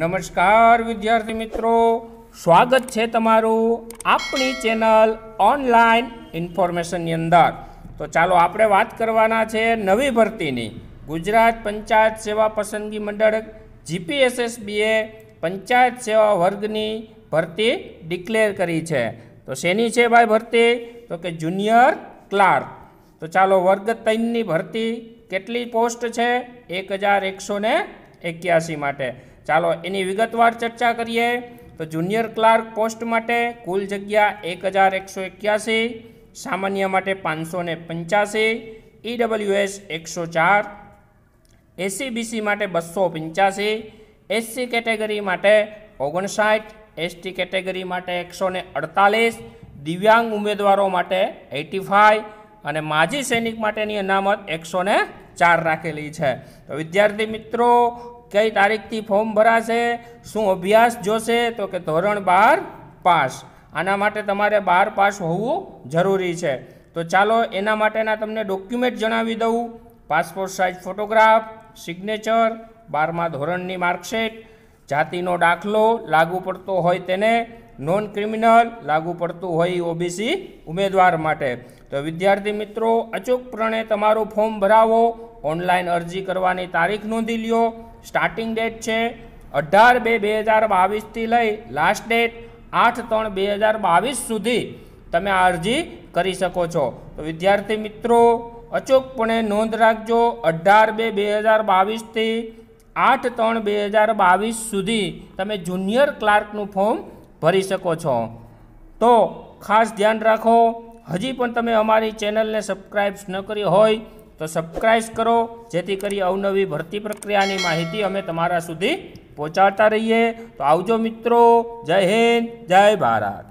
नमस्कार विद्यार्थी मित्रों, स्वागत है तमारू आपनी चेनल ऑनलाइन इन्फॉर्मेशन अंदर। तो चालो आपणे बात करवाना छे नवी भर्ती नी। गुजरात पंचायत सेवा पसंदगी मंडळ जीपीएसएसबी पंचायत सेवा वर्गनी भर्ती डिक्लेर करी छे। तो शेनी छे भाई भर्ती? तो के जूनियर क्लार्क। तो चालो वर्ग 3 नी भर्ती केटली पोस्ट छे 1181 माटे। चालो एनी विगतवार चर्चा करिए। तो जूनियर क्लार्क पोस्ट माटे कुल जग्या 1181, सामान्य माटे 585, ईडब्ल्यूएस 104, एसीबीसी माटे 285, एससी कैटेगरी माटे 59, एसटी कैटेगरी माटे 148, दिव्यांग उम्मीदवारों माटे 85 अने माजी सैनिक माटेनी अनामत 104 राखेली छे। तो विद्यार्थी मित्रों, कई तारीख थी फॉर्म भराशे, शू अभ्यास जोशे? तो के धोरण 12 पास। आना माटे तमारे 12 पास होवुं जरूरी छे। तो चालो एना माटेना तमने डॉक्यूमेंट जणावी दऊं। पासपोर्ट साइज फोटोग्राफ, सिग्नेचर, 12मा धोरणनी मार्कशीट, जातिनो दाखलो लागू पड़तो होय तेने, नॉन क्रिमिनल लागू पड़तुं होय ओबीसी उमेदवार माटे। तो विद्यार्थी मित्रों, अचूकपणे तमारुं फॉर्म भरावो। ऑनलाइन अरजी करवानी तारीख नोंधी ल्यो। स्टार्टिंग डेट छे 18/2/2022 थी लई लास्ट डेट 8/3/2022 सुधी तमे अरजी करी सको छो। तो विद्यार्थी मित्रों, अचूकपणे नोंध राखजो 18/2/2022 थी 8/3/2022 सुधी तमे जूनियर क्लार्कनुं फॉर्म भरी सको छो। तो खास ध्यान राखो। हजी पण तमे अमारी चेनलने सब्सक्राइब न करी होय तो सब्सक्राइब करो, जेथी करी अवनवी भर्ती प्रक्रियानी माहिती अमे तमारा सुधी पहोंचाडता रहीए। तो आवजो मित्रों, जय हिंद, जय भारत।